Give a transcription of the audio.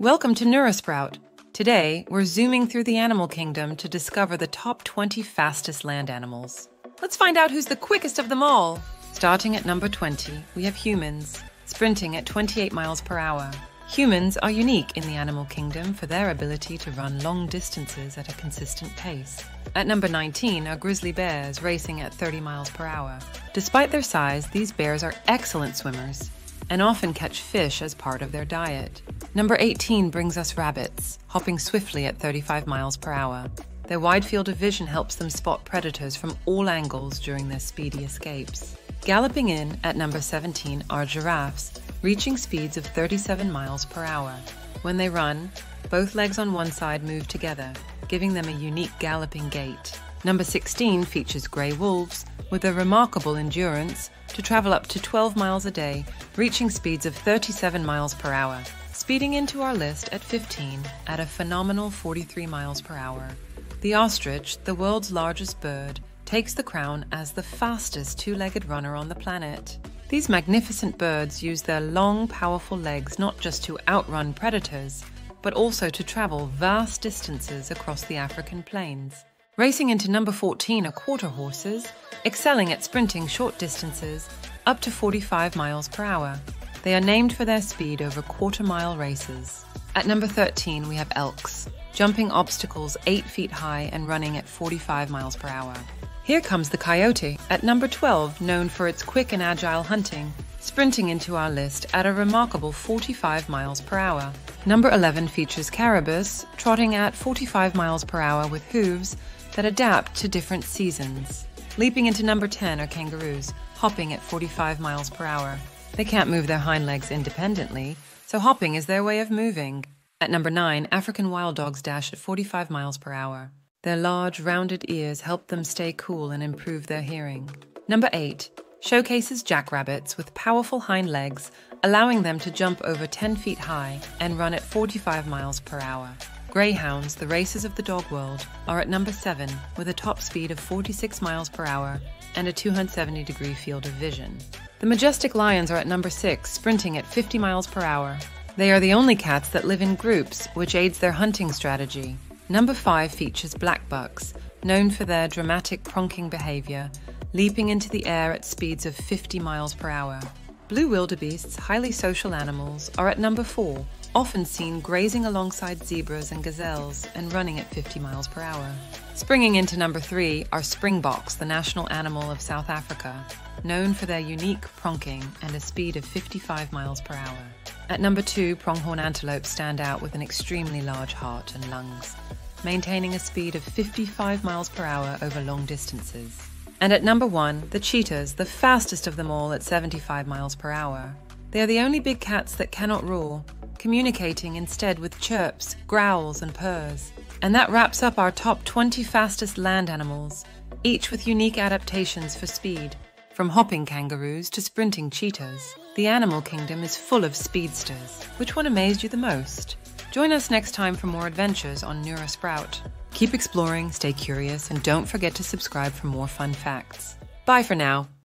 Welcome to Neura Sprout. Today, we're zooming through the animal kingdom to discover the top 20 fastest land animals. Let's find out who's the quickest of them all. Starting at number 20, we have humans, sprinting at 28 miles per hour. Humans are unique in the animal kingdom for their ability to run long distances at a consistent pace. At number 19 are grizzly bears, racing at 30 miles per hour. Despite their size, these bears are excellent swimmers and often catch fish as part of their diet. Number 18 brings us rabbits, hopping swiftly at 35 miles per hour. Their wide field of vision helps them spot predators from all angles during their speedy escapes. Galloping in at number 17 are giraffes, reaching speeds of 37 miles per hour. When they run, both legs on one side move together, giving them a unique galloping gait. Number 16 features gray wolves, with a remarkable endurance to travel up to 12 miles a day, reaching speeds of 37 miles per hour. Speeding into our list at 15 at a phenomenal 43 miles per hour. The ostrich, the world's largest bird, takes the crown as the fastest two-legged runner on the planet. These magnificent birds use their long, powerful legs not just to outrun predators, but also to travel vast distances across the African plains. Racing into number 14 are quarter horses, excelling at sprinting short distances up to 45 miles per hour. They are named for their speed over quarter-mile races. At number 13, we have elks, jumping obstacles 8 feet high and running at 45 miles per hour. Here comes the coyote, at number 12, known for its quick and agile hunting, sprinting into our list at a remarkable 45 miles per hour. Number 11 features caribous, trotting at 45 miles per hour with hooves that adapt to different seasons. Leaping into number 10 are kangaroos, hopping at 45 miles per hour. They can't move their hind legs independently, so hopping is their way of moving. At number 9, African wild dogs dash at 45 miles per hour. Their large, rounded ears help them stay cool and improve their hearing. Number 8 showcases jackrabbits with powerful hind legs, allowing them to jump over 10 feet high and run at 45 miles per hour. Greyhounds, the racers of the dog world, are at number 7 with a top speed of 46 miles per hour and a 270-degree field of vision. The majestic lions are at number 6, sprinting at 50 miles per hour. They are the only cats that live in groups, which aids their hunting strategy. Number 5 features black bucks, known for their dramatic pronking behavior, leaping into the air at speeds of 50 miles per hour. Blue wildebeests, highly social animals, are at number 4, often seen grazing alongside zebras and gazelles and running at 50 miles per hour. Springing into number 3 are springboks, the national animal of South Africa, known for their unique pronking and a speed of 55 miles per hour. At number 2, pronghorn antelopes stand out with an extremely large heart and lungs, maintaining a speed of 55 miles per hour over long distances. And at number 1, the cheetahs, the fastest of them all at 75 miles per hour. They are the only big cats that cannot roar, communicating instead with chirps, growls, and purrs. And that wraps up our top 20 fastest land animals, each with unique adaptations for speed. From hopping kangaroos to sprinting cheetahs, the animal kingdom is full of speedsters. Which one amazed you the most? Join us next time for more adventures on Neura Sprout. Keep exploring, stay curious, and don't forget to subscribe for more fun facts. Bye for now.